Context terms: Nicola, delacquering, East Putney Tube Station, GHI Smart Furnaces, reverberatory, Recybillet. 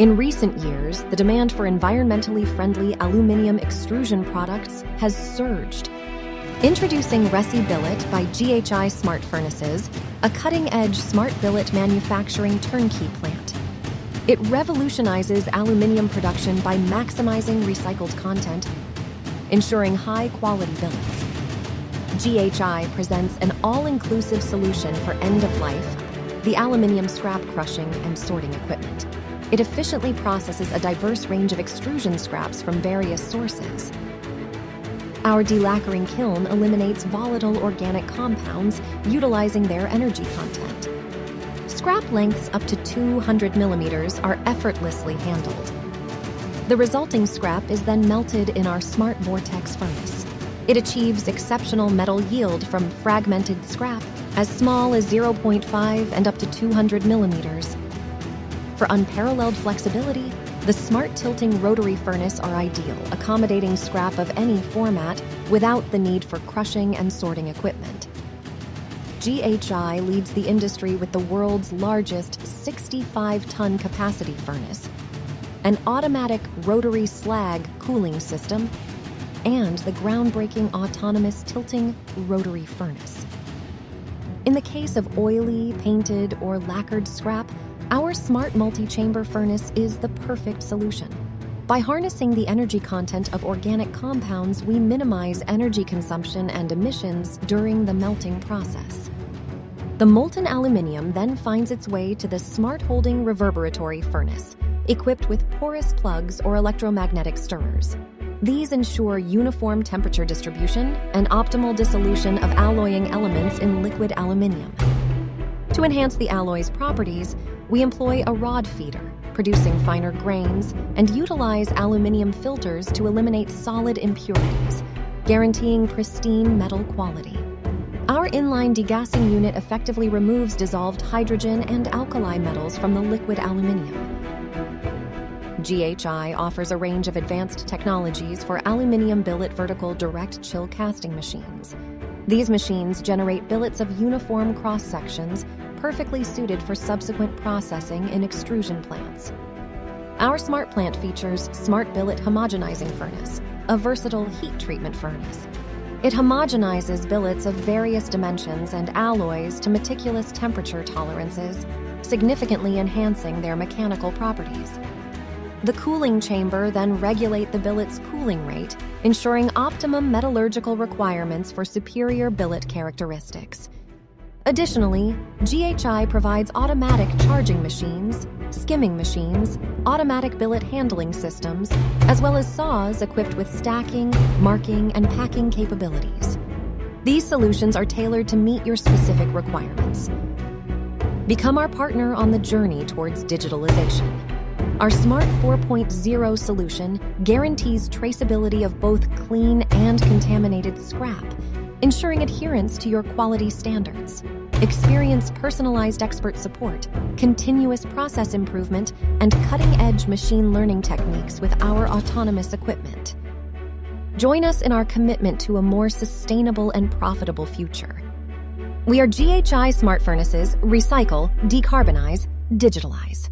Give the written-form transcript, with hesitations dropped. In recent years, the demand for environmentally friendly aluminum extrusion products has surged. Introducing Recybillet by GHI Smart Furnaces, a cutting-edge smart billet manufacturing turnkey plant. It revolutionizes aluminum production by maximizing recycled content, ensuring high-quality billets. GHI presents an all-inclusive solution for end-of-life, the aluminum scrap crushing and sorting equipment. It efficiently processes a diverse range of extrusion scraps from various sources. Our delacquering kiln eliminates volatile organic compounds, utilizing their energy content. Scrap lengths up to 200 millimeters are effortlessly handled. The resulting scrap is then melted in our Smart Vortex furnace. It achieves exceptional metal yield from fragmented scrap as small as 0.5 and up to 200 millimeters. For unparalleled flexibility, the smart tilting rotary furnace are ideal, accommodating scrap of any format without the need for crushing and sorting equipment. GHI leads the industry with the world's largest 65-ton capacity furnace, an automatic rotary slag cooling system, and the groundbreaking autonomous tilting rotary furnace. In the case of oily, painted, or lacquered scrap, our smart multi-chamber furnace is the perfect solution. By harnessing the energy content of organic compounds, we minimize energy consumption and emissions during the melting process. The molten aluminum then finds its way to the smart holding reverberatory furnace, equipped with porous plugs or electromagnetic stirrers. These ensure uniform temperature distribution and optimal dissolution of alloying elements in liquid aluminum. To enhance the alloy's properties, we employ a rod feeder, producing finer grains, and utilize aluminum filters to eliminate solid impurities, guaranteeing pristine metal quality. Our inline degassing unit effectively removes dissolved hydrogen and alkali metals from the liquid aluminum. GHI offers a range of advanced technologies for aluminum billet vertical direct chill casting machines. These machines generate billets of uniform cross-sections, perfectly suited for subsequent processing in extrusion plants. Our smart plant features Smart Billet Homogenizing Furnace, a versatile heat treatment furnace. It homogenizes billets of various dimensions and alloys to meticulous temperature tolerances, significantly enhancing their mechanical properties. The cooling chamber then regulates the billet's cooling rate, ensuring optimum metallurgical requirements for superior billet characteristics. Additionally, GHI provides automatic charging machines, skimming machines, automatic billet handling systems, as well as saws equipped with stacking, marking, and packing capabilities. These solutions are tailored to meet your specific requirements. Become our partner on the journey towards digitalization. Our Smart 4.0 solution guarantees traceability of both clean and contaminated scrap, ensuring adherence to your quality standards. Experience personalized expert support, continuous process improvement, and cutting-edge machine learning techniques with our autonomous equipment. Join us in our commitment to a more sustainable and profitable future. We are GHI Smart Furnaces. Recycle, decarbonize, digitalize.